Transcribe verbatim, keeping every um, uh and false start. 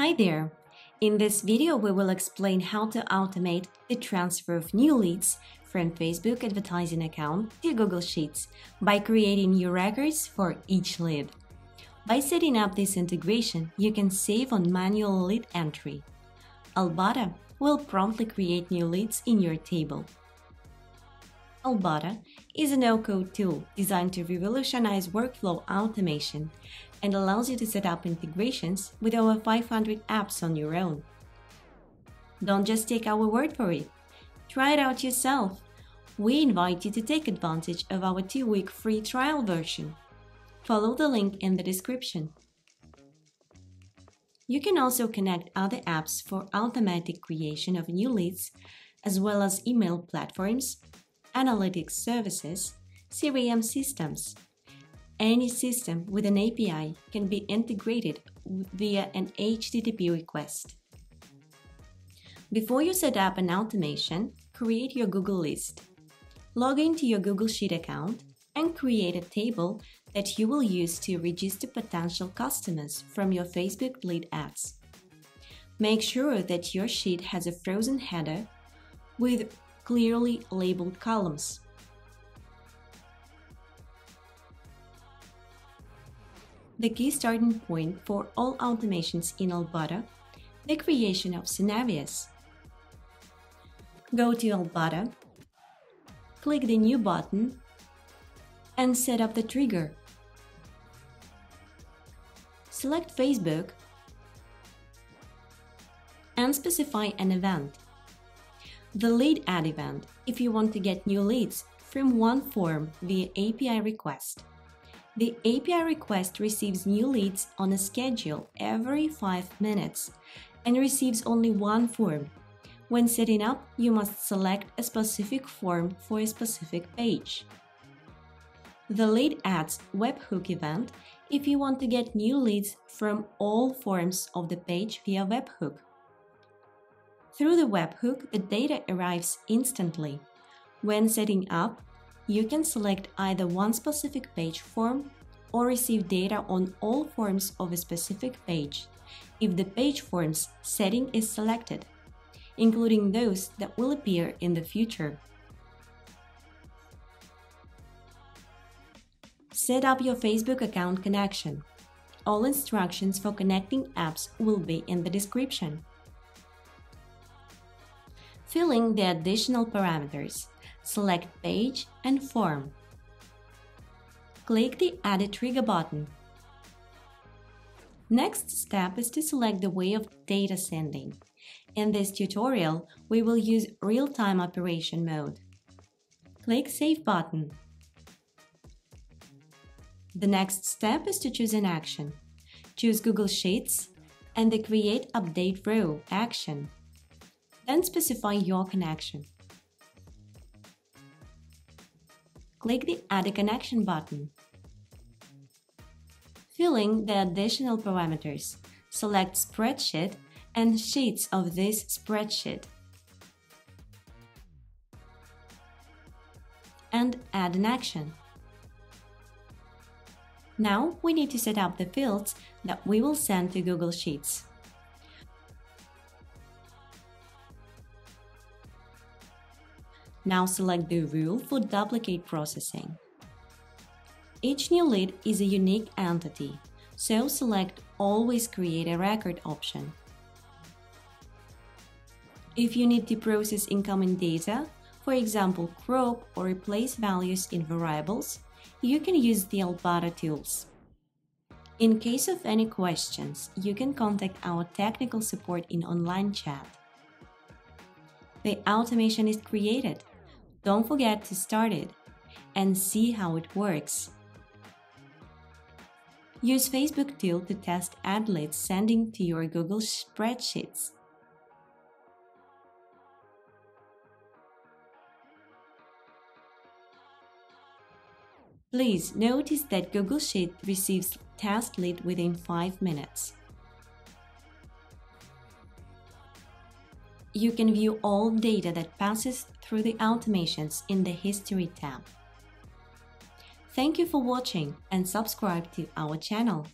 Hi there! In this video we will explain how to automate the transfer of new leads from Facebook advertising account to Google Sheets by creating new records for each lead. By setting up this integration, you can save on manual lead entry. Albato will promptly create new leads in your table. Albato is a no-code tool designed to revolutionize workflow automation and allows you to set up integrations with over five hundred apps on your own. Don't just take our word for it. Try it out yourself. We invite you to take advantage of our two-week free trial version. Follow the link in the description. You can also connect other apps for automatic creation of new leads, as well as email platforms, analytics services, C R M systems. Any system with an A P I can be integrated via an H T T P request. Before you set up an automation, create your Google list. Log into your Google Sheet account and create a table that you will use to register potential customers from your Facebook lead ads. Make sure that your sheet has a frozen header with clearly labeled columns. The key starting point for all automations in Albato, the creation of scenarios. Go to Albato, click the New button, and set up the trigger. Select Facebook and specify an event. The lead ad event, if you want to get new leads from one form via A P I request. The A P I request receives new leads on a schedule every five minutes and receives only one form. When setting up, you must select a specific form for a specific page. The lead ads webhook event if you want to get new leads from all forms of the page via webhook. Through the webhook, the data arrives instantly. When setting up, you can select either one specific page form or receive data on all forms of a specific page if the page forms setting is selected, including those that will appear in the future. Set up your Facebook account connection. All instructions for connecting apps will be in the description. Fill in the additional parameters. Select Page and Form. Click the Add a Trigger button. Next step is to select the way of data sending. In this tutorial, we will use real-time operation mode. Click Save button. The next step is to choose an action. Choose Google Sheets and the Create Update Row action. Then specify your connection. Click the Add a Connection button. Fill in the additional parameters. Select Spreadsheet and Sheets of this spreadsheet. And add an action. Now we need to set up the fields that we will send to Google Sheets. Now select the rule for duplicate processing. Each new lead is a unique entity, so select Always Create a Record option. If you need to process incoming data, for example crop or replace values in variables, you can use the Albato tools. In case of any questions, you can contact our technical support in online chat. The automation is created. Don't forget to start it and see how it works. Use Facebook tool to test ad leads sending to your Google spreadsheets. Please notice that Google Sheet receives test lead within five minutes. You can view all data that passes through the automations in the History tab. Thank you for watching and subscribe to our channel.